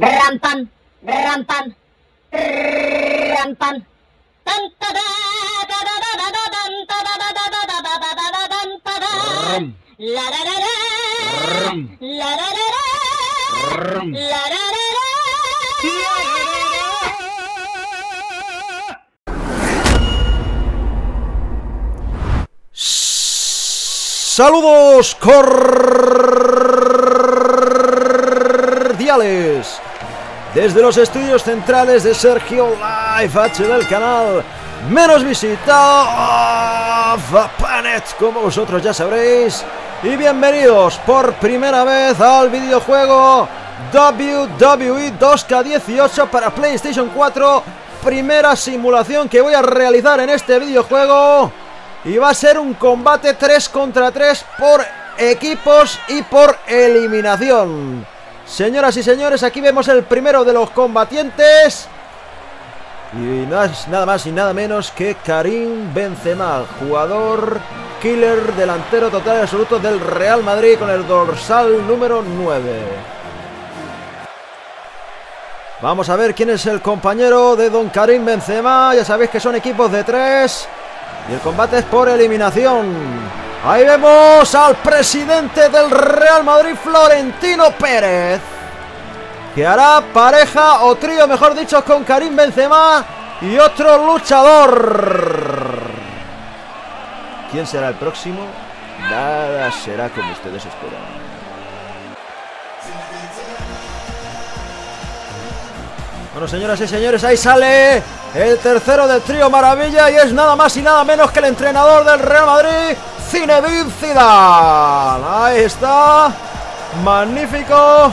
Rampan, rampan, rampan. Saludos cordiales desde los estudios centrales de Sergio Live HD, del canal menos visitado, FAPANET, como vosotros ya sabréis. Y bienvenidos por primera vez al videojuego WWE 2K18 para PlayStation 4. Primera simulación que voy a realizar en este videojuego. Y va a ser un combate 3 contra 3 por equipos y por eliminación. Señoras y señores, aquí vemos el primero de los combatientes. Y nada más y nada menos que Karim Benzema, jugador killer, delantero total y absoluto del Real Madrid con el dorsal número 9. Vamos a ver quién es el compañero de don Karim Benzema. Ya sabéis que son equipos de 3 y el combate es por eliminación. Ahí vemos al presidente del Real Madrid, Florentino Pérez, que hará pareja o trío, mejor dicho, con Karim Benzema y otro luchador. ¿Quién será el próximo? Nada será como ustedes esperan. Bueno, señoras y señores, ahí sale el tercero del trío maravilla y es nada más y nada menos que el entrenador del Real Madrid, Zinedine Zidane. Ahí está, magnífico.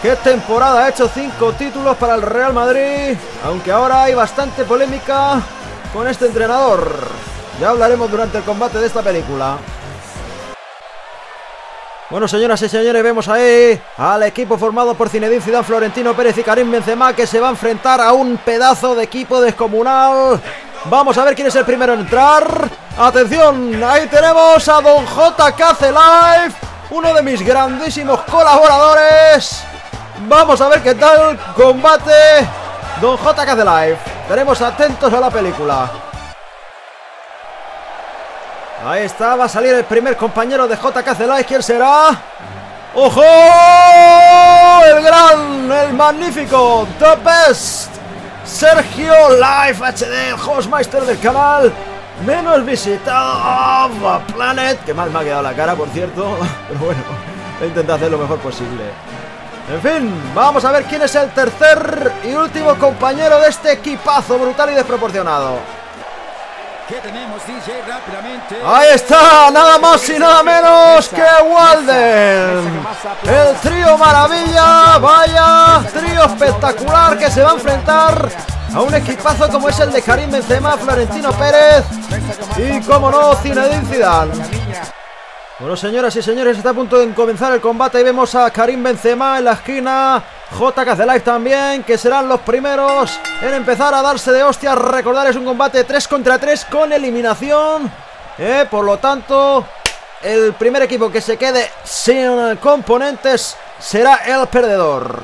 Qué temporada, ha hecho 5 títulos para el Real Madrid, aunque ahora hay bastante polémica con este entrenador. Ya hablaremos durante el combate de esta película. Bueno, señoras y señores, vemos ahí al equipo formado por Zinedine Zidane, Florentino Pérez y Karim Benzema, que se va a enfrentar a un pedazo de equipo descomunal. Vamos a ver quién es el primero en entrar. ¡Atención! Ahí tenemos a don JKClife, uno de mis grandísimos colaboradores. Vamos a ver qué tal combate don JKClife. Estaremos atentos a la película. Ahí está, va a salir el primer compañero de JKClife. ¿Quién será? ¡Ojo! El gran, el magnífico, the best, Sergio Live HD, el hostmaster del canal menos visitado of the planet. Que mal me ha quedado la cara, por cierto, pero bueno, he intentado hacer lo mejor posible. En fin, vamos a ver quién es el tercer y último compañero de este equipazo brutal y desproporcionado. ¿Qué tenemos, DJ, rápidamente? Ahí está, nada más y nada menos que Walden, el trío maravilla. Vaya trío espectacular que se va a enfrentar a un equipazo como es el de Karim Benzema, Florentino Pérez y, como no, Zinedine Zidane. Bueno, señoras y señores, está a punto de comenzar el combate. Ahí vemos a Karim Benzema en la esquina, JKClife también, que serán los primeros en empezar a darse de hostias. Recordar, es un combate 3 contra 3 con eliminación. Por lo tanto, el primer equipo que se quede sin componentes será el perdedor.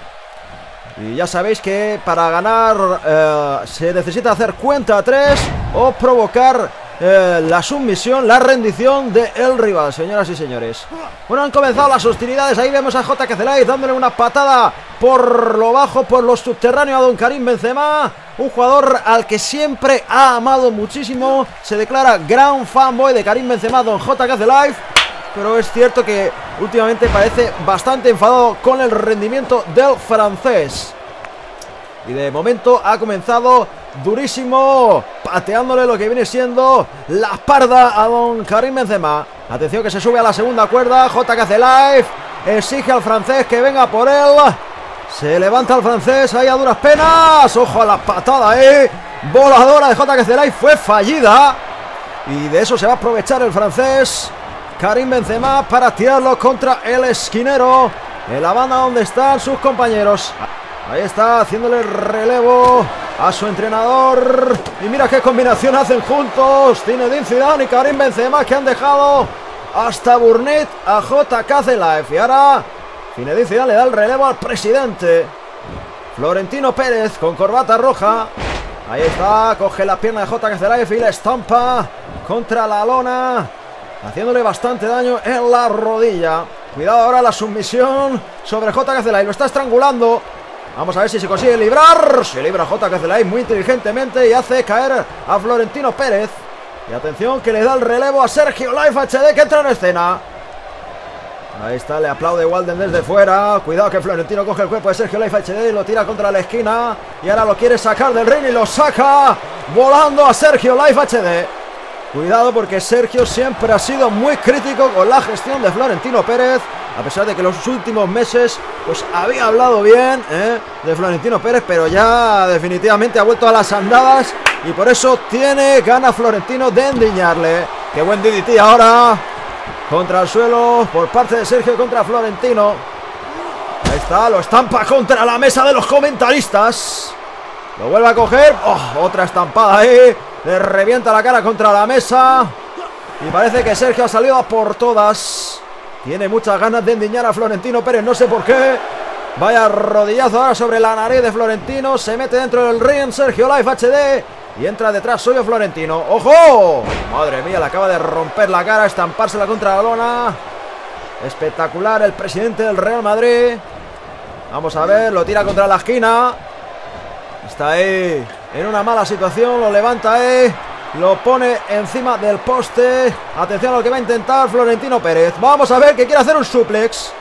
Y ya sabéis que para ganar se necesita hacer cuenta 3 o provocar la sumisión, la rendición del rival, señoras y señores. Bueno, han comenzado las hostilidades. Ahí vemos a JKClife dándole una patada por lo bajo, por lo subterráneo, a don Karim Benzema, un jugador al que siempre ha amado muchísimo. Se declara gran fanboy de Karim Benzema, don JKClife, pero es cierto que últimamente parece bastante enfadado con el rendimiento del francés. Y de momento ha comenzado durísimo, pateándole lo que viene siendo la espalda a don Karim Benzema. Atención, que se sube a la segunda cuerda. JKClife exige al francés que venga por él. Se levanta el francés ahí a duras penas. Ojo a la patada ahí, voladora de JKClife, fue fallida. Y de eso se va a aprovechar el francés Karim Benzema para tirarlo contra el esquinero, en la banda donde están sus compañeros. Ahí está, haciéndole relevo a su entrenador. Y mira qué combinación hacen juntos Zinedine Zidane y Karim Benzema, que han dejado hasta Burnett a JKClife. Y ahora Zinedine le da el relevo al presidente Florentino Pérez con corbata roja. Ahí está, coge la pierna de JKClife y la estampa contra la lona, haciéndole bastante daño en la rodilla. Cuidado ahora la submisión sobre JKClife, lo está estrangulando. Vamos a ver si se consigue librar. Se libra JKClife muy inteligentemente y hace caer a Florentino Pérez. Y atención que le da el relevo a Sergio Live HD, que entra en escena. Ahí está, le aplaude Walden desde fuera. Cuidado que Florentino coge el cuerpo de Sergio Live HD y lo tira contra la esquina. Y ahora lo quiere sacar del ring y lo saca volando a Sergio Live HD. Cuidado porque Sergio siempre ha sido muy crítico con la gestión de Florentino Pérez. A pesar de que los últimos meses pues había hablado bien de Florentino Pérez, pero ya definitivamente ha vuelto a las andadas. Y por eso tiene ganas Florentino de endiñarle. Qué buen DDT ahora contra el suelo por parte de Sergio contra Florentino. Ahí está, lo estampa contra la mesa de los comentaristas. Lo vuelve a coger. Oh, otra estampada ahí. Le revienta la cara contra la mesa. Y parece que Sergio ha salido a por todas. Tiene muchas ganas de endiñar a Florentino Pérez, no sé por qué. Vaya rodillazo ahora sobre la nariz de Florentino. Se mete dentro del ring Sergio Live HD y entra detrás suyo Florentino. ¡Ojo! Madre mía, le acaba de romper la cara, estampársela contra la lona. Espectacular el presidente del Real Madrid. Vamos a ver, lo tira contra la esquina. Está ahí en una mala situación, lo levanta ahí. Lo pone encima del poste. Atención a lo que va a intentar Florentino Pérez. Vamos a ver que quiere hacer un suplex.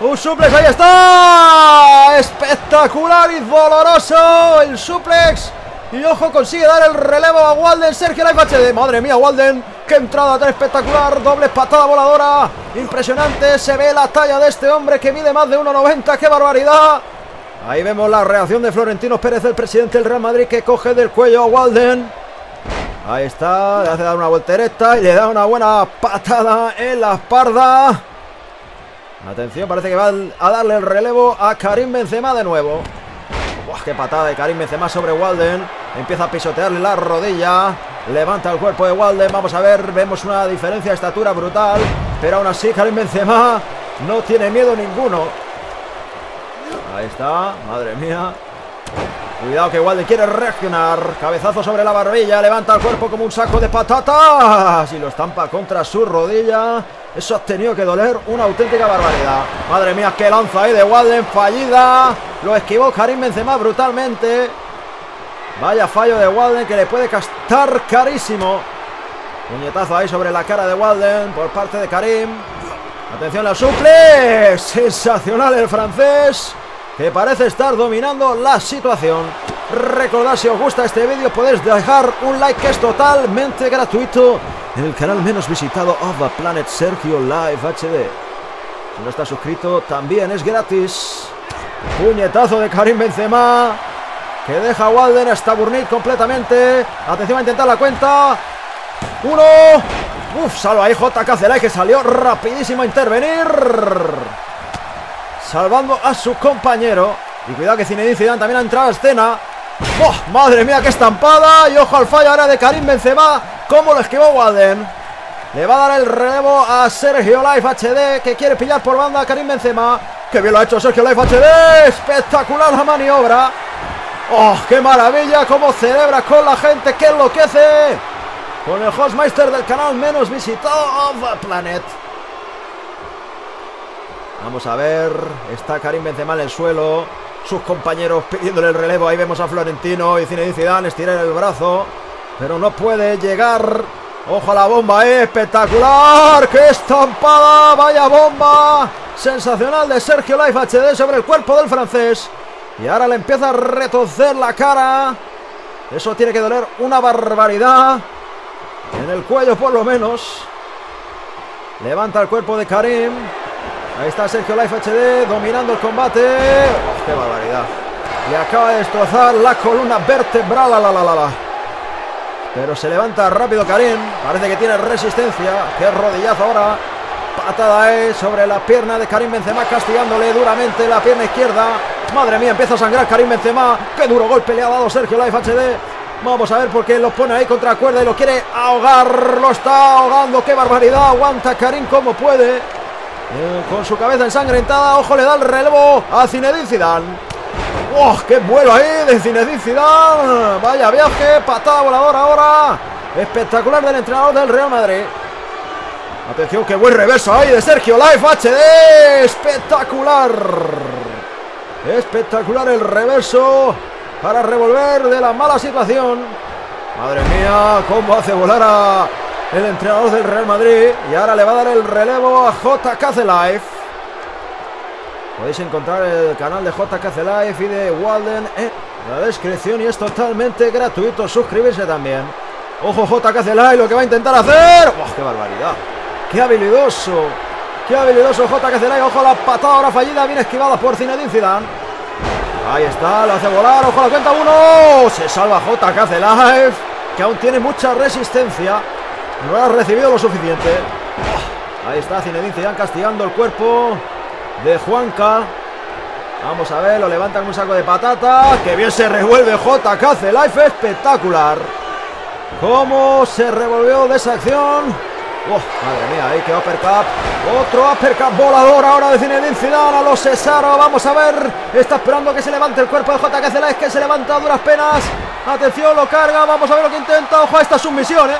Un suplex, ahí está. Espectacular y doloroso el suplex. Y ojo, consigue dar el relevo a Walden. Sergio Live HD. Madre mía, Walden. Qué entrada tan espectacular. Doble patada voladora. Impresionante. Se ve la talla de este hombre que mide más de 1,90. ¡Qué barbaridad! Ahí vemos la reacción de Florentino Pérez, el presidente del Real Madrid, que coge del cuello a Walden. Ahí está, le hace dar una voltereta y le da una buena patada en la espalda. Atención, parece que va a darle el relevo a Karim Benzema de nuevo. Buah, qué patada de Karim Benzema sobre Walden. Empieza a pisotearle la rodilla. Levanta el cuerpo de Walden. Vamos a ver, vemos una diferencia de estatura brutal. Pero aún así Karim Benzema no tiene miedo ninguno. Ahí está, madre mía. Cuidado que Walden quiere reaccionar. Cabezazo sobre la barbilla. Levanta el cuerpo como un saco de patatas y lo estampa contra su rodilla. Eso ha tenido que doler una auténtica barbaridad. Madre mía, qué lanza ahí de Walden. Fallida. Lo esquivó Karim Benzema brutalmente. Vaya fallo de Walden que le puede costar carísimo. Puñetazo ahí sobre la cara de Walden por parte de Karim. Atención al suplex. Sensacional el francés, que parece estar dominando la situación. Recordad, si os gusta este vídeo, podéis dejar un like, que es totalmente gratuito, en el canal menos visitado of the planet, Sergio Live HD. Si no está suscrito, también es gratis. Puñetazo de Karim Benzema, que deja a Walden hasta burnir completamente. Atención, a intentar la cuenta. Uno. Uf, salva ahí JKClife, que salió rapidísimo a intervenir, salvando a su compañero. Y cuidado que Zinedine Zidane también ha entrado a escena. ¡Oh, madre mía, qué estampada! Y ojo al fallo ahora de Karim Benzema. Cómo lo esquivó Walden. Le va a dar el relevo a Sergio Live HD, que quiere pillar por banda a Karim Benzema. ¡Qué bien lo ha hecho Sergio Live HD! ¡Espectacular la maniobra! ¡Oh, qué maravilla! ¡Cómo celebra con la gente que enloquece! Con el hostmeister del canal menos visitado of the planet. Vamos a ver, está Karim Benzema en el suelo, sus compañeros pidiéndole el relevo. Ahí vemos a Florentino y Zinedine Zidane estirar el brazo, pero no puede llegar. Ojo a la bomba, espectacular, qué estampada, vaya bomba, sensacional de Sergio Live HD sobre el cuerpo del francés. Y ahora le empieza a retorcer la cara, eso tiene que doler una barbaridad, en el cuello por lo menos. Levanta el cuerpo de Karim. Ahí está Sergio Live HD dominando el combate. ¡Qué barbaridad! Le acaba de destrozar la columna vertebral. Pero se levanta rápido Karim. Parece que tiene resistencia. ¡Qué rodillazo ahora! Patada sobre la pierna de Karim Benzema, castigándole duramente la pierna izquierda. Madre mía, empieza a sangrar Karim Benzema. ¡Qué duro golpe le ha dado Sergio Live HD! Vamos a ver por qué lo pone ahí contra cuerda y lo quiere ahogar. Lo está ahogando. ¡Qué barbaridad! Aguanta Karim como puede. Con su cabeza ensangrentada. Ojo, le da el relevo a Zinedine Zidane. ¡Oh, qué vuelo ahí de Zinedine Zidane! Vaya viaje, patada voladora ahora. Espectacular del entrenador del Real Madrid. Atención, qué buen reverso ahí de Sergio Live HD. Espectacular. Espectacular el reverso para revolver de la mala situación. Madre mía, cómo hace volar a el entrenador del Real Madrid. Y ahora le va a dar el relevo a JKClife. Podéis encontrar el canal de JKClife y de Walden en la descripción. Y es totalmente gratuito suscribirse también. Ojo JKClife, lo que va a intentar hacer. ¡Oh, qué barbaridad! ¡Qué habilidoso! ¡Qué habilidoso JKClife! Ojo, la patada ahora fallida, bien esquivada por Zinedine Zidane. Ahí está, lo hace volar. Ojo, la cuenta uno. Se salva JKClife, que aún tiene mucha resistencia. No ha recibido lo suficiente. Ahí está Zinedine Zidane castigando el cuerpo de Juanca. Vamos a ver, lo levantan con un saco de patata. ¡Qué bien se revuelve JKClife! ¡Espectacular! ¿Cómo se revolvió de esa acción? ¡Oh, madre mía! Ahí quedó uppercut. Otro uppercut volador ahora de Zinedine Zidane a los Cesaro. Vamos a ver. Está esperando que se levante el cuerpo de JKClife, que se levanta a duras penas. Atención, lo carga. Vamos a ver lo que intenta. ¡Ojo a esta submisión, eh!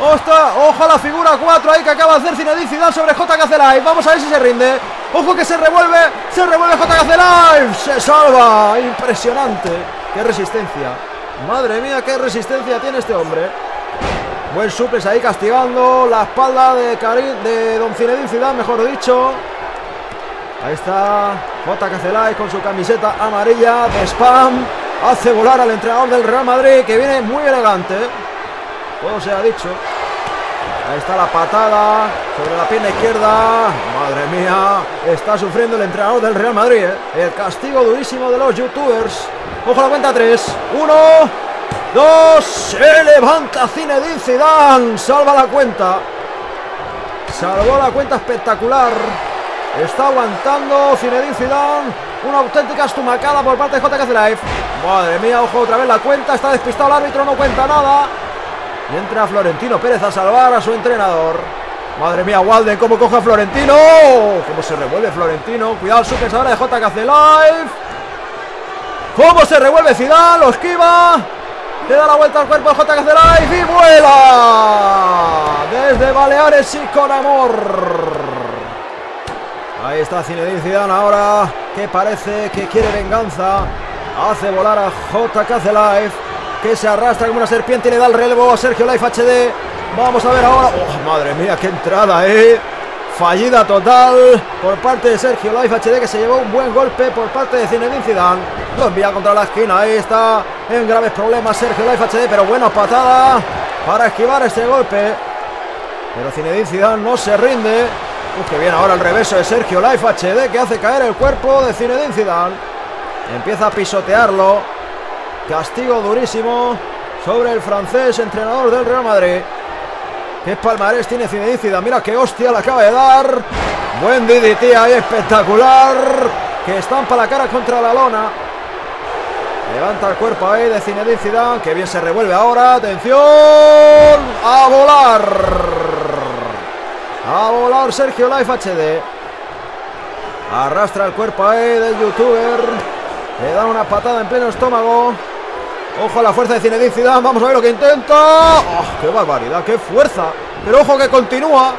¡Ostras! ¡Ojo a la figura 4 ahí que acaba de hacer Zinedine Zidane sobre JKClife! Vamos a ver si se rinde. ¡Ojo que se revuelve! ¡Se revuelve JKClife! ¡Se salva! ¡Impresionante! ¡Qué resistencia! ¡Madre mía, qué resistencia tiene este hombre! Buen suplex ahí castigando la espalda de Don Zinedine Zidane, mejor dicho. Ahí está JKClife con su camiseta amarilla de Spam. Hace volar al entrenador del Real Madrid, que viene muy elegante. Todo se ha dicho. Ahí está la patada sobre la pierna izquierda. Madre mía, está sufriendo el entrenador del Real Madrid, ¿eh? El castigo durísimo de los youtubers. Ojo a la cuenta 3. 1, 2, se levanta Zinedine Zidane. Salva la cuenta. Salvó la cuenta espectacular. Está aguantando Zinedine Zidane. Una auténtica estomacada por parte de JKClife. Madre mía, ojo otra vez la cuenta. Está despistado el árbitro, no cuenta nada. Y entra Florentino Pérez a salvar a su entrenador. Madre mía, Walden, cómo coge a Florentino. Cómo se revuelve Florentino. Cuidado el suplex ahora de JKClife. Cómo se revuelve Zidane, lo esquiva. Le da la vuelta al cuerpo de JKClife y vuela. Desde Baleares y con amor. Ahí está Zinedine Zidane ahora, que parece que quiere venganza. Hace volar a JKClife, que se arrastra como una serpiente y le da el relevo a Sergio Live HD. Vamos a ver ahora. ¡Oh, madre mía, qué entrada, eh! Fallida total por parte de Sergio Live HD, que se llevó un buen golpe por parte de Zinedine Zidane. Lo envía contra la esquina. Ahí está en graves problemas Sergio Live HD, pero buena patada para esquivar este golpe. Pero Zinedine Zidane no se rinde. Uf, que bien ahora el reverso de Sergio Live HD, que hace caer el cuerpo de Zinedine Zidane. Empieza a pisotearlo. Castigo durísimo sobre el francés, entrenador del Real Madrid. Qué palmarés tiene Zinedine Zidane. Mira qué hostia le acaba de dar. Buen DDT ahí, espectacular, que estampa la cara contra la lona. Levanta el cuerpo ahí de Zinedine Zidane. Que bien se revuelve ahora. Atención. A volar. A volar Sergio Live HD. Arrastra el cuerpo ahí del youtuber. Le da una patada en pleno estómago. Ojo a la fuerza de Zinedine Zidane. Vamos a ver lo que intenta. ¡Oh, qué barbaridad! ¡Qué fuerza! Pero ojo que continúa.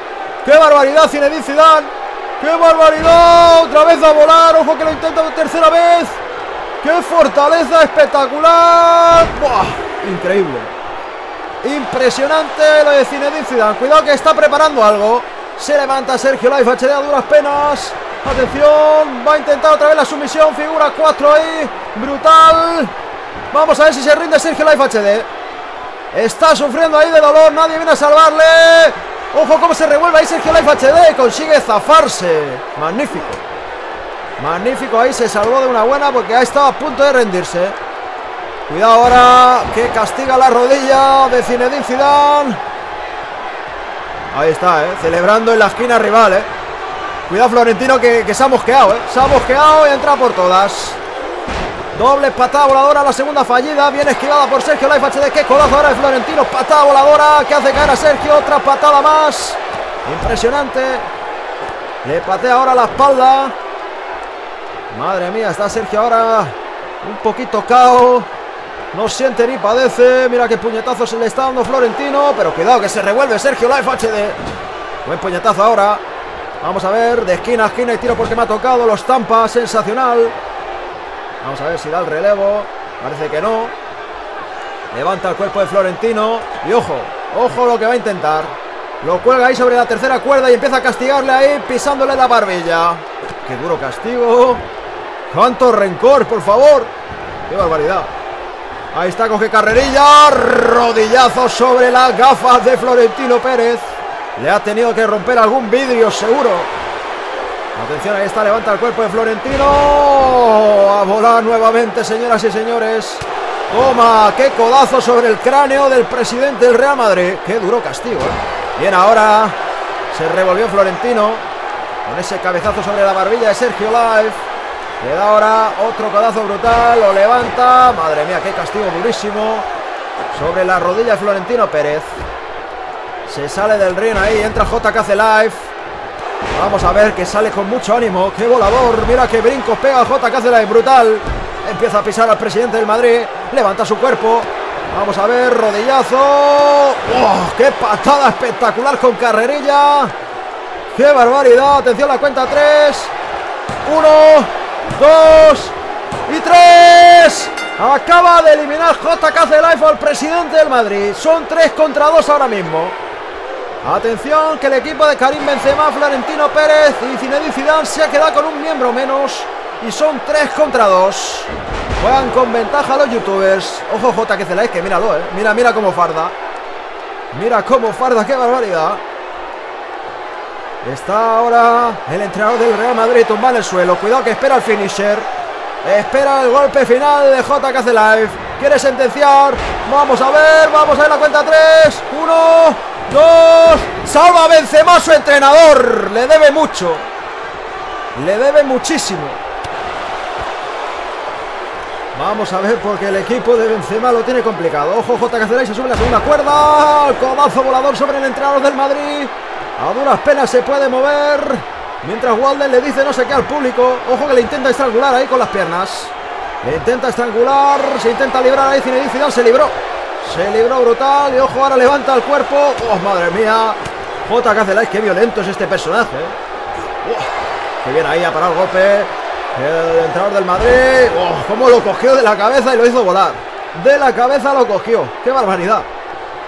¡Qué barbaridad, Zinedine Zidane! ¡Qué barbaridad! Otra vez a volar. Ojo que lo intenta por tercera vez. ¡Qué fortaleza espectacular! ¡Buah! Increíble. Impresionante lo de Zinedine Zidane. Cuidado que está preparando algo. Se levanta Sergio Live HD a duras penas. Atención, va a intentar otra vez la sumisión. Figura 4 ahí, brutal. Vamos a ver si se rinde Sergio Live HD. Está sufriendo ahí de dolor, nadie viene a salvarle. Ojo cómo se revuelve ahí Sergio Live HD. Consigue zafarse. Magnífico. Magnífico, ahí se salvó de una buena porque ha estado a punto de rendirse. Cuidado ahora, que castiga la rodilla de Zinedine Zidane. Ahí está, celebrando en la esquina rival, eh. Cuidado Florentino, que se ha mosqueado, ¿eh? Se ha mosqueado y entra por todas. Doble patada voladora, la segunda fallida. Bien esquivada por Sergio Live HD. ¡Qué colazo ahora de Florentino! Patada voladora que hace caer a Sergio. Otra patada más. Impresionante. Le patea ahora la espalda. Madre mía, está Sergio ahora un poquito cao. No siente ni padece. Mira qué puñetazo se le está dando Florentino. Pero cuidado que se revuelve Sergio Live HD. Buen puñetazo ahora. Vamos a ver, de esquina a esquina y tiro porque me ha tocado. Lo estampa, sensacional. Vamos a ver si da el relevo. Parece que no. Levanta el cuerpo de Florentino. Y ojo, ojo lo que va a intentar. Lo cuelga ahí sobre la tercera cuerda y empieza a castigarle ahí, pisándole la barbilla. Qué duro castigo. Cuánto rencor, por favor. Qué barbaridad. Ahí está, coge carrerilla, rodillazo sobre las gafas de Florentino Pérez. Le ha tenido que romper algún vidrio, seguro. Atención, ahí está, levanta el cuerpo de Florentino. A volar nuevamente, señoras y señores. Toma, qué codazo sobre el cráneo del presidente del Real Madrid. Qué duro castigo, ¿eh? Bien, ahora se revolvió Florentino con ese cabezazo sobre la barbilla de Sergio Live. Le da ahora otro codazo brutal, lo levanta. Madre mía, qué castigo durísimo sobre la rodilla de Florentino Pérez. Se sale del ring ahí, entra JKClife. Vamos a ver que sale con mucho ánimo. Qué volador, mira qué brincos pega JKClife, brutal. Empieza a pisar al presidente del Madrid, levanta su cuerpo. Vamos a ver, rodillazo. ¡Oh, qué patada espectacular con carrerilla! ¡Qué barbaridad! Atención, la cuenta 3, 1... 2 y 3. Acaba de eliminar JKClife al presidente del Madrid. Son 3 contra 2 ahora mismo. Atención que el equipo de Karim Benzema, Florentino Pérez y Zinedine Zidane se ha quedado con un miembro menos. Y son 3 contra 2. Juegan con ventaja los youtubers. Ojo JKClife, que míralo, mira, mira cómo farda. Mira cómo farda, qué barbaridad. Está ahora el entrenador del Real Madrid tumbado en el suelo. Cuidado que espera el finisher. Espera el golpe final de JKClife. Quiere sentenciar. Vamos a ver la cuenta 3. 1, 2. Salva Benzema, su entrenador. Le debe mucho. Le debe muchísimo. Vamos a ver porque el equipo de Benzema lo tiene complicado. Ojo, JKClife se sube la segunda cuerda. El codazo volador sobre el entrenador del Madrid. A duras penas se puede mover. Mientras Walden le dice no sé qué al público. Ojo que le intenta estrangular ahí con las piernas. Le intenta estrangular. Se intenta librar ahí Zinedine Zidane. Se libró. Se libró brutal. Y ojo, ahora levanta el cuerpo. ¡Oh, madre mía! JKClife, qué violento es este personaje. ¡Oh! Qué bien ahí a parar el golpe. El entrenador del Madrid. ¡Oh! Cómo lo cogió de la cabeza y lo hizo volar. De la cabeza lo cogió. ¡Qué barbaridad!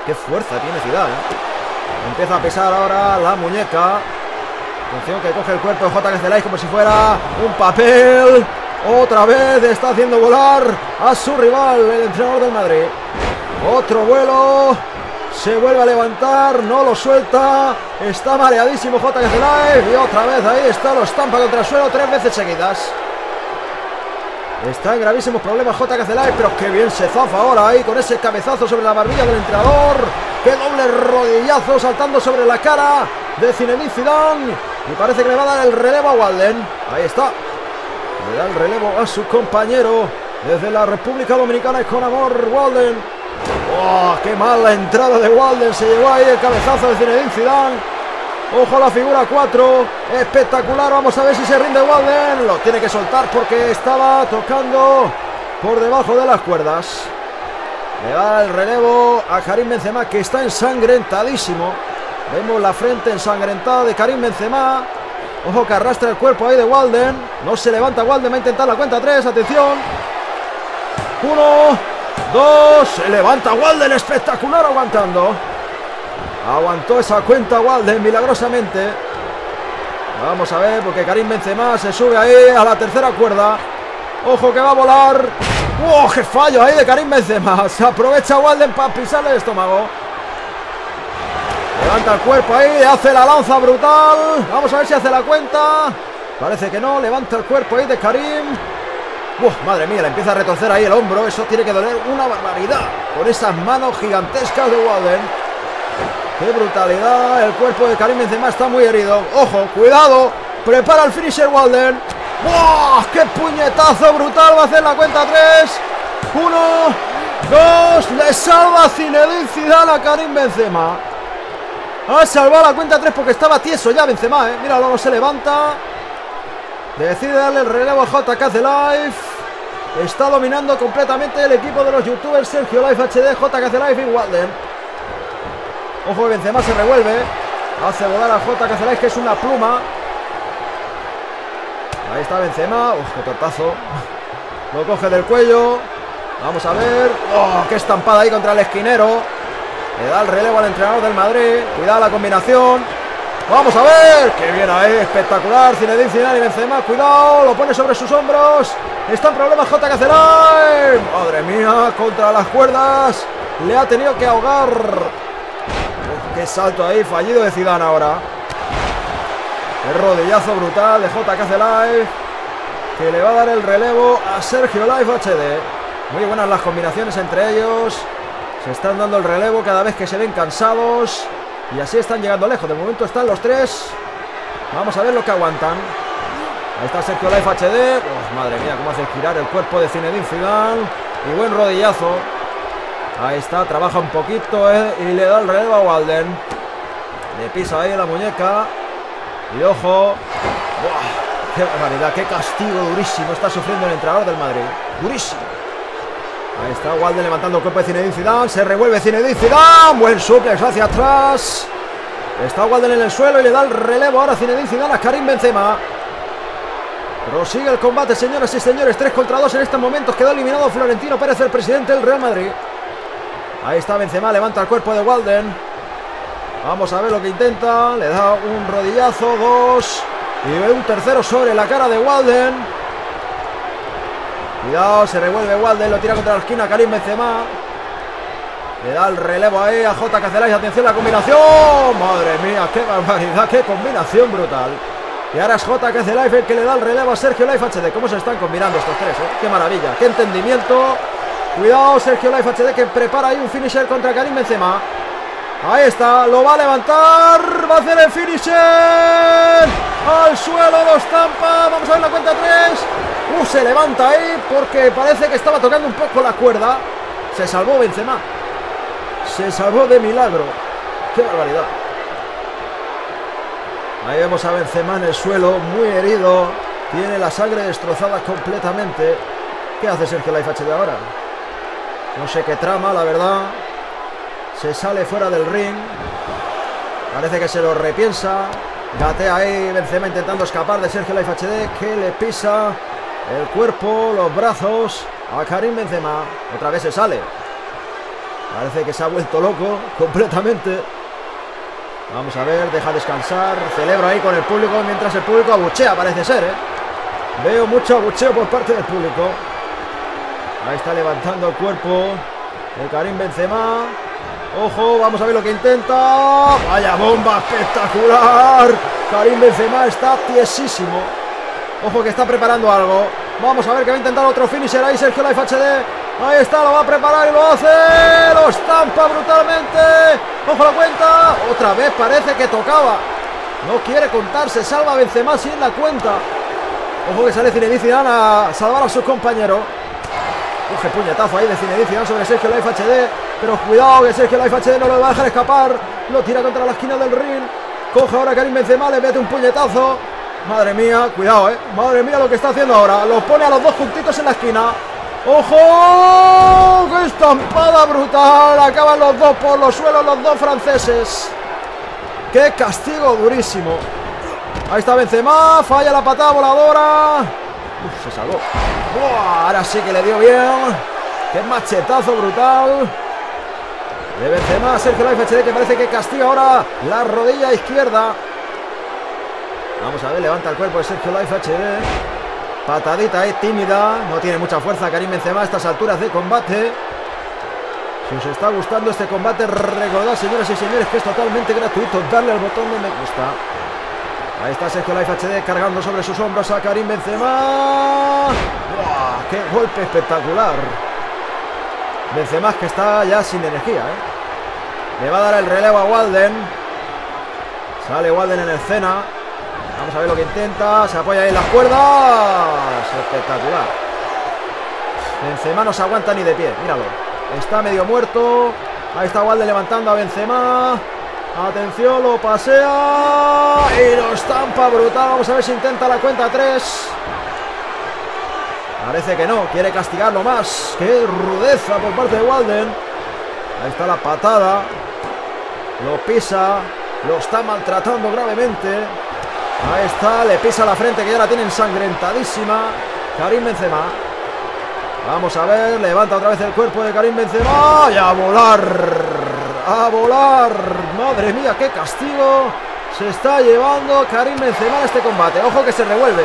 ¡Qué fuerza tiene Zidane, eh! Empieza a pisar ahora la muñeca. Atención que coge el cuerpo de JKClife como si fuera un papel. Otra vez está haciendo volar a su rival, el entrenador del Madrid. Otro vuelo. Se vuelve a levantar. No lo suelta. Está mareadísimo JKClife. Y otra vez ahí está. Lo estampa contra el suelo 3 veces seguidas. Está en gravísimos problemas JKClife. Pero qué bien se zafa ahora ahí con ese cabezazo sobre la barbilla del entrenador. ¡Qué doble rodillazo saltando sobre la cara de Zinedine Zidane! Y parece que le va a dar el relevo a Walden. Ahí está. Le da el relevo a su compañero. Desde la República Dominicana es con amor Walden. ¡Oh, qué mala entrada de Walden! Se llevó ahí el cabezazo de Zinedine Zidane. Ojo a la figura 4. Espectacular. Vamos a ver si se rinde Walden. Lo tiene que soltar porque estaba tocando por debajo de las cuerdas. Le da el relevo a Karim Benzema, que está ensangrentadísimo. Vemos la frente ensangrentada de Karim Benzema. Ojo que arrastra el cuerpo ahí de Walden. No se levanta Walden, va a intentar la cuenta 3. Atención. 1, 2. Se levanta Walden, espectacular aguantando. Aguantó esa cuenta Walden milagrosamente. Vamos a ver, porque Karim Benzema se sube ahí a la tercera cuerda. Ojo que va a volar. ¡Oh, qué fallo ahí de Karim Benzema! Se aprovecha Walden para pisarle el estómago. Levanta el cuerpo ahí, hace la lanza brutal. Vamos a ver si hace la cuenta. Parece que no, levanta el cuerpo ahí de Karim. ¡Oh, madre mía! Le empieza a retorcer ahí el hombro. Eso tiene que doler una barbaridad. Con esas manos gigantescas de Walden. ¡Qué brutalidad! El cuerpo de Karim Benzema está muy herido. ¡Ojo, cuidado! Prepara el finisher Walden. ¡Wow! ¡Qué puñetazo brutal! Va a hacer la cuenta 3. 1, 2. Le salva Zinedine Zidane a Karim Benzema. Ha salvado la cuenta 3 porque estaba tieso ya Benzema, ¿eh? Míralo, no se levanta. Decide darle el relevo a JKClife. Está dominando completamente el equipo de los youtubers Sergio Live HD, JKClife y Walden. Ojo que Benzema se revuelve. Hace volar a JKClife, que es una pluma. Ahí está Benzema. Uf, qué tortazo. Lo coge del cuello. Vamos a ver. Oh, qué estampada ahí contra el esquinero. Le da el relevo al entrenador del Madrid. Cuidado la combinación. Vamos a ver. Qué bien ahí. Espectacular. Zinedine Zidane y Benzema. Cuidado. Lo pone sobre sus hombros. Está en problemas JKClife. Madre mía, contra las cuerdas. Le ha tenido que ahogar. Uf, qué salto ahí, fallido de Zidane ahora. El rodillazo brutal de JKClife, que le va a dar el relevo a Sergio Live HD. Muy buenas las combinaciones entre ellos. Se están dando el relevo cada vez que se ven cansados. Y así están llegando lejos. De momento están los tres. Vamos a ver lo que aguantan. Ahí está Sergio Live HD. Oh, madre mía, cómo hace girar el cuerpo de Zinedine Zidane. Y buen rodillazo. Ahí está, trabaja un poquito, y le da el relevo a Walden. Le pisa ahí la muñeca. Y ojo. ¡Buah! ¡Qué barbaridad! ¡Qué castigo durísimo está sufriendo el entrenador del Madrid! ¡Durísimo! Ahí está Walden levantando el cuerpo de Zinedine Zidane. Se revuelve Zinedine Zidane. Buen suplex hacia atrás. Está Walden en el suelo y le da el relevo ahora Zinedine Zidane a Karim Benzema. Prosigue el combate, señoras y señores. 3 contra 2 en estos momentos. Quedó eliminado Florentino Pérez, el presidente del Real Madrid. Ahí está Benzema. Levanta el cuerpo de Walden. Vamos a ver lo que intenta. Le da un rodillazo, 2. Y ve un tercero sobre la cara de Walden. Cuidado, se revuelve Walden. Lo tira contra la esquina Karim Benzema. Le da el relevo ahí a JKClife. Atención la combinación. Madre mía, qué barbaridad, qué combinación brutal. Y ahora es JKClife el que le da el relevo a Sergio Live HD. ¿Cómo se están combinando estos tres, eh? Qué maravilla, qué entendimiento. Cuidado Sergio Live HD, que prepara ahí un finisher contra Karim Benzema. Ahí está, lo va a levantar, va a hacer el finisher, al suelo, lo estampa, vamos a ver la cuenta 3, se levanta ahí porque parece que estaba tocando un poco la cuerda, se salvó Benzema, se salvó de milagro, qué barbaridad. Ahí vemos a Benzema en el suelo, muy herido, tiene la sangre destrozada completamente. ¿Qué hace Sergio Live HD ahora? No sé qué trama, la verdad. Se sale fuera del ring. Parece que se lo repiensa. Gatea ahí Benzema intentando escapar de Sergio Live HD, que le pisa el cuerpo, los brazos a Karim Benzema. Otra vez se sale. Parece que se ha vuelto loco completamente. Vamos a ver, deja descansar. Celebra ahí con el público, mientras el público abuchea, parece ser, ¿eh? Veo mucho abucheo por parte del público. Ahí está levantando el cuerpo de Karim Benzema. Ojo, vamos a ver lo que intenta. Vaya bomba espectacular. Karim Benzema está tiesísimo. Ojo que está preparando algo. Vamos a ver que va a intentar otro finisher ahí Sergio Live HD. Ahí está, lo va a preparar y lo hace. Lo estampa brutalmente. Ojo la cuenta. Otra vez parece que tocaba. No quiere contarse, salva Benzema sin la cuenta. Ojo que sale Zinedine Zidane a salvar a sus compañeros. Coge puñetazo ahí de Zinedine Zidane sobre Sergio Live HD. Pero cuidado que Sergio Live HD no lo va a dejar escapar. Lo tira contra la esquina del ring. Coge ahora Karim Benzema, le mete un puñetazo. Madre mía, cuidado, madre mía lo que está haciendo ahora. Los pone a los dos juntitos en la esquina. ¡Ojo! ¡Qué estampada brutal! Acaban los dos por los suelos, los dos franceses. ¡Qué castigo durísimo! Ahí está Benzema, falla la patada voladora. Se salvó. ¡Buah! Ahora sí que le dio bien. ¡Qué machetazo brutal! De Benzema, Sergio Live HD, que parece que castiga ahora la rodilla izquierda. Vamos a ver, levanta el cuerpo de Sergio Live HD. Patadita ahí, tímida. No tiene mucha fuerza Karim Benzema a estas alturas de combate. Si os está gustando este combate, recordad, señoras y señores, que es totalmente gratuito. Darle al botón de me gusta. Ahí está Sergio Live HD cargando sobre sus hombros a Karim Benzema. ¡Buah! ¡Qué golpe espectacular! Benzema que está ya sin energía, ¿eh? Le va a dar el relevo a Walden. Sale Walden en escena. Vamos a ver lo que intenta. Se apoya ahí en las cuerdas. Espectacular. Benzema no se aguanta ni de pie. Míralo. Está medio muerto. Ahí está Walden levantando a Benzema. Atención, lo pasea y lo estampa brutal. Vamos a ver si intenta la cuenta 3. Parece que no, quiere castigarlo más. ¡Qué rudeza por parte de Walden! Ahí está la patada. Lo pisa, lo está maltratando gravemente. Ahí está, le pisa la frente que ya la tiene ensangrentadísima. Karim Benzema. Vamos a ver, levanta otra vez el cuerpo de Karim Benzema. ¡Y a volar! ¡A volar! ¡Madre mía, qué castigo! Se está llevando Karim Benzema en este combate. ¡Ojo que se revuelve!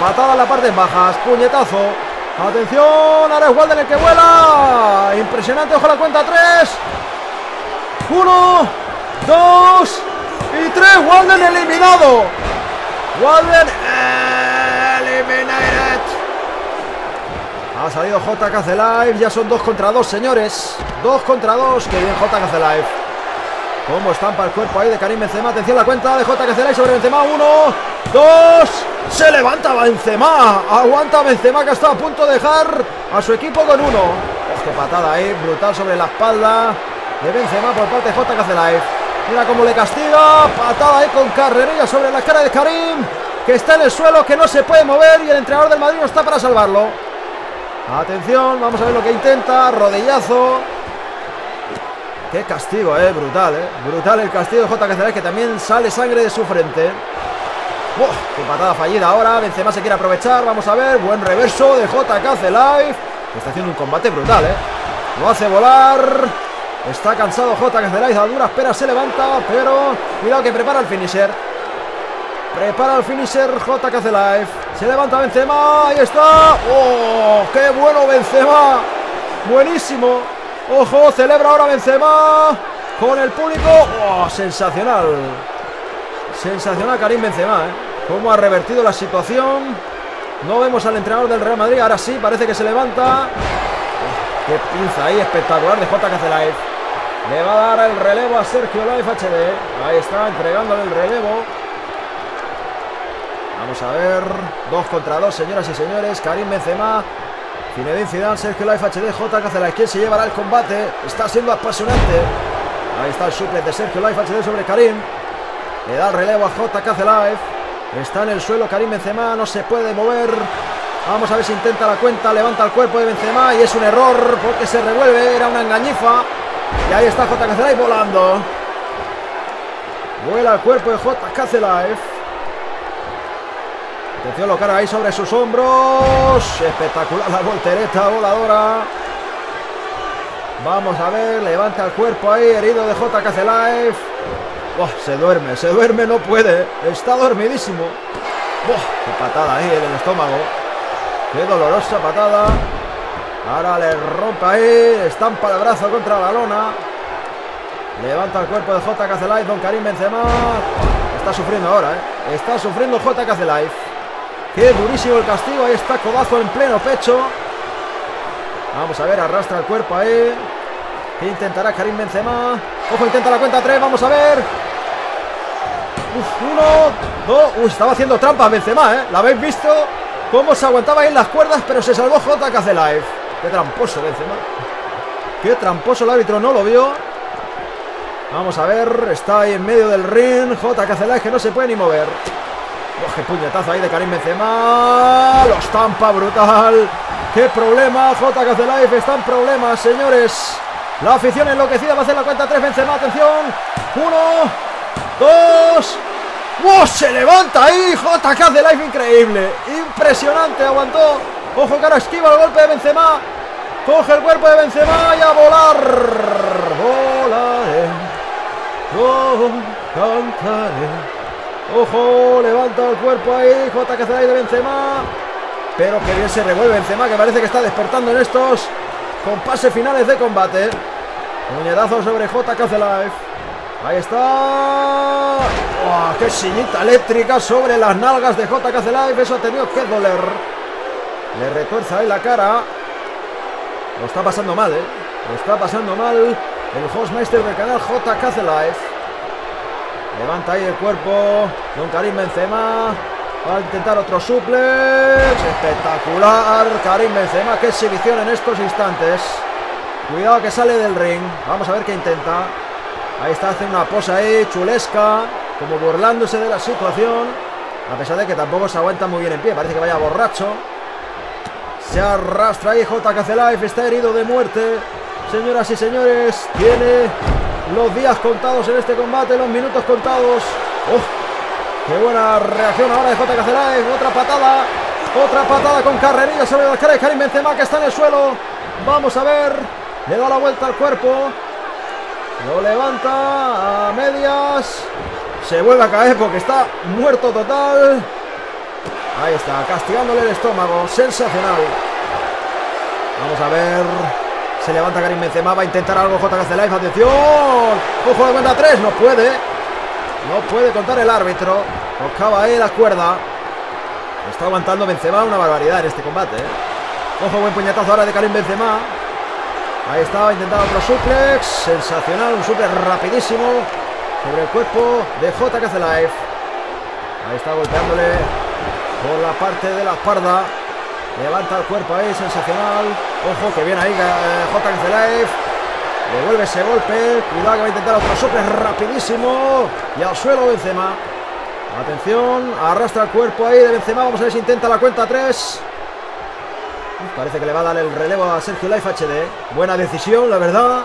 Patada en la parte bajas, puñetazo. Atención, ahora es Walden el que vuela. Impresionante, ojo a la cuenta 3. 1, 2 y 3. Walden eliminado. Walden eliminated. Ha salido JKClife. Ya son 2 contra 2, señores. 2 contra 2. Que bien JKClife. Cómo estampa el cuerpo ahí de Karim Benzema. Atención la cuenta de JKClife sobre Benzema. 1, 2. Se levanta Benzema, aguanta Benzema que está a punto de dejar a su equipo con 1. Qué patada ahí, brutal sobre la espalda de Benzema por parte de JKClife. Mira cómo le castiga, patada ahí con carrerilla sobre la cara de Karim, que está en el suelo, que no se puede mover y el entrenador del Madrid no está para salvarlo. Atención, vamos a ver lo que intenta, rodillazo. Qué castigo, brutal, brutal el castigo de JKClife, que también sale sangre de su frente. ¡Oh, qué patada fallida ahora! Benzema se quiere aprovechar. Vamos a ver, buen reverso de JKClife. Está haciendo un combate brutal, Lo hace volar. Está cansado JKClife. A duras penas se levanta, pero cuidado que prepara el finisher. Prepara el finisher JKClife. Se levanta Benzema. Ahí está. ¡Oh, qué bueno Benzema! Buenísimo. ¡Ojo, celebra ahora Benzema con el público! ¡Oh, sensacional! Sensacional Karim Benzema, Cómo ha revertido la situación. No vemos al entrenador del Real Madrid. Ahora sí, parece que se levanta. Qué pinza ahí, espectacular de JKClife. Le va a dar el relevo a Sergio Live HD. Ahí está, entregándole el relevo. Vamos a ver. 2 contra 2, señoras y señores. Karim Benzema, Zinedine Zidane, Sergio Live HD, JKClife. ¿Quién se llevará el combate? Está siendo apasionante. Ahí está el suplex de Sergio Live HD sobre Karim. Le da el relevo a JKClife. Está en el suelo Karim Benzema, no se puede mover. Vamos a ver si intenta la cuenta. Levanta el cuerpo de Benzema y es un error porque se revuelve, era una engañifa. Y ahí está JKClife volando. Vuela el cuerpo de JKClife. Atención, lo carga ahí sobre sus hombros. Espectacular la voltereta voladora. Vamos a ver, levanta el cuerpo ahí, herido de JKClife. Oh, se duerme, no puede. Está dormidísimo. Oh, qué patada ahí en el estómago. Qué dolorosa patada. Ahora le rompe ahí, estampa el brazo contra la lona. Levanta el cuerpo de JKClife, don Karim Benzema. Está sufriendo ahora, Está sufriendo JKClife. Qué durísimo el castigo, ahí está, codazo en pleno pecho. Vamos a ver, arrastra el cuerpo ahí. ¿Qué intentará Karim Benzema? Ojo, intenta la cuenta 3, vamos a ver. Uf, 1, 2. Uy, estaba haciendo trampas Benzema, ¿La habéis visto? Cómo se aguantaba ahí en las cuerdas, pero se salvó JKClife. Qué tramposo Benzema. Qué tramposo, el árbitro no lo vio. Vamos a ver, está ahí en medio del ring JKClife que no se puede ni mover. Uf, qué puñetazo ahí de Karim Benzema. Lo estampa brutal. Qué problema, JKClife está en problemas, señores. La afición enloquecida, va a hacer la cuenta 3 Benzema, atención. 1, 2. ¡Wow! Se levanta ahí JKClife, increíble. Impresionante, aguantó. Ojo que ahora esquiva el golpe de Benzema. Coge el cuerpo de Benzema y a volar. Volaré, oh, cantaré. Ojo, levanta el cuerpo ahí JKClife de Benzema. Pero que bien se revuelve Benzema, que parece que está despertando en estos compases finales de combate. Puñetazo sobre JKClife. Ahí está. ¡Oh, qué sillita eléctrica sobre las nalgas de JKClife! Eso ha tenido que doler. Le retuerza ahí la cara. Lo está pasando mal, Lo está pasando mal el hostmaster del canal JKClife. Levanta ahí el cuerpo don Karim Benzema. Va a intentar otro suplex. Espectacular Karim Benzema, qué exhibición en estos instantes. Cuidado que sale del ring. Vamos a ver qué intenta. Ahí está, hace una posa ahí, chulesca, como burlándose de la situación, a pesar de que tampoco se aguanta muy bien en pie. Parece que vaya borracho. Se arrastra ahí JKClife, está herido de muerte. Señoras y señores, tiene los días contados en este combate, los minutos contados. ¡Oh! ¡Qué buena reacción ahora de JKClife! Otra patada. Otra patada con carrerilla sobre las caras de Karim Benzema, que está en el suelo. Vamos a ver. Le da la vuelta al cuerpo. Lo levanta a medias. Se vuelve a caer porque está muerto total. Ahí está, castigándole el estómago. Sensacional. Vamos a ver. Se levanta Karim Benzema. Va a intentar algo JKClife. ¡Atención! ¡Ojo de cuenta 3! No puede. No puede contar el árbitro. Tocaba ahí la cuerda. Está aguantando Benzema una barbaridad en este combate, ¿eh? Ojo, buen puñetazo ahora de Karim Benzema. Ahí estaba, intentando otro suplex. Sensacional, un suplex rapidísimo sobre el cuerpo de JKClife. Ahí está golpeándole por la parte de la espalda. Levanta el cuerpo ahí, sensacional. Ojo, que viene ahí JKClife. Devuelve ese golpe. Cuidado que va a intentar otro suplex rapidísimo. Y al suelo Benzema. Atención, arrastra el cuerpo ahí de Benzema. Vamos a ver si intenta la cuenta 3. Parece que le va a dar el relevo a Sergio Live HD. Buena decisión, la verdad,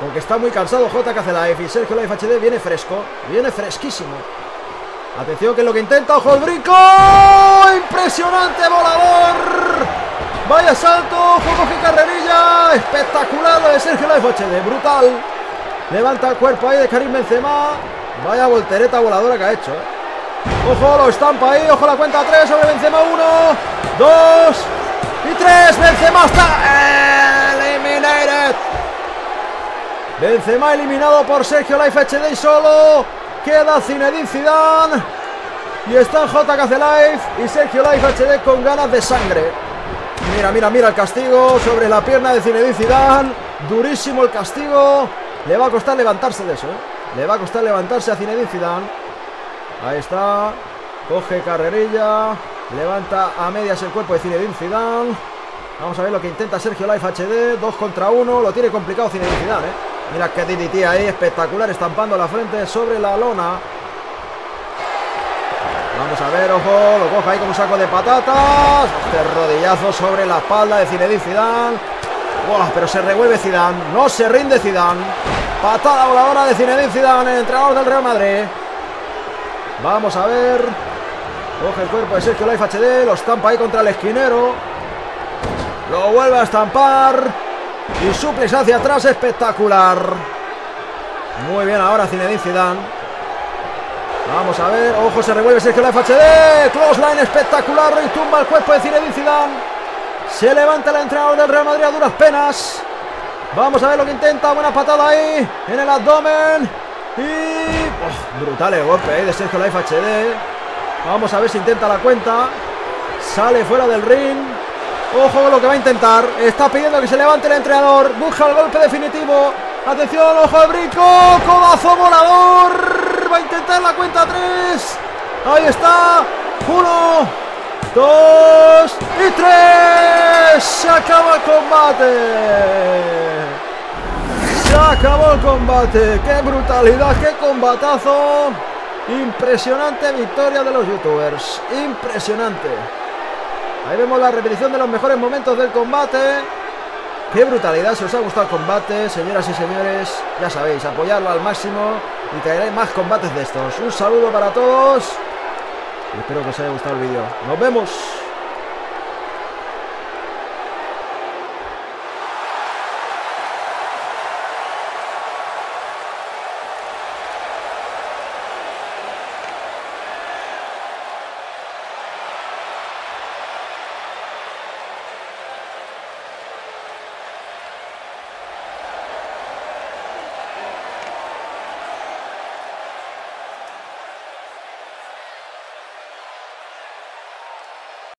porque está muy cansado JKClife. Y Sergio Live HD viene fresco, viene fresquísimo. Atención, que es lo que intenta. ¡Ojo el brinco! ¡Impresionante volador! ¡Vaya salto! ¡Ojo que carrerilla! ¡Espectacular lo de Sergio Live HD! ¡Brutal! Levanta el cuerpo ahí de Karim Benzema. Vaya voltereta voladora que ha hecho, ¿eh? Ojo, lo estampa ahí, ojo la cuenta 3 sobre Benzema. 1, 2 y 3, Benzema está eliminated. Benzema eliminado por Sergio Live HD y solo queda Zinedine Zidane. Y están JKClife y Sergio Live HD con ganas de sangre. Mira, mira, mira el castigo sobre la pierna de Zinedine Zidane. Durísimo el castigo. Le va a costar levantarse de eso, ¿eh? Le va a costar levantarse a Zinedine Zidane. Ahí está, coge carrerilla, levanta a medias el cuerpo de Zinedine Zidane. Vamos a ver lo que intenta Sergio Live HD, 2 contra 1, lo tiene complicado Zinedine Zidane, ¿eh? Mira que DDT ahí, espectacular, estampando la frente sobre la lona. Vamos a ver, ojo, lo coge ahí como un saco de patatas. Este rodillazo sobre la espalda de Zinedine Zidane. Wow, pero se revuelve Zidane, no se rinde Zidane. Patada voladora de Zinedine Zidane, el entrenador del Real Madrid. Vamos a ver. Coge el cuerpo de Sergio Live HD. Lo estampa ahí contra el esquinero. Lo vuelve a estampar. Y suplex hacia atrás. Espectacular. Muy bien ahora Zinedine Zidane. Vamos a ver. Ojo, se revuelve Sergio Live HD. Clothesline espectacular. Y tumba el cuerpo de Zinedine Zidane. Se levanta el entrenador del Real Madrid a duras penas. Vamos a ver lo que intenta. Buena patada ahí en el abdomen. Y... oh, brutal el golpe ahí de Sergio Live HD. Vamos a ver si intenta la cuenta. Sale fuera del ring. Ojo lo que va a intentar. Está pidiendo que se levante el entrenador. Busca el golpe definitivo. Atención, ojo al brinco. Codazo volador. Va a intentar la cuenta 3. Ahí está. 1, 2 y 3. Se acaba el combate. Se acabó el combate. ¡Qué brutalidad! ¡Qué combatazo! Impresionante victoria de los youtubers. Impresionante. Ahí vemos la repetición de los mejores momentos del combate. ¡Qué brutalidad! Si os ha gustado el combate, señoras y señores, ya sabéis, apoyarlo al máximo y traeré más combates de estos. Un saludo para todos. Espero que os haya gustado el vídeo. ¡Nos vemos!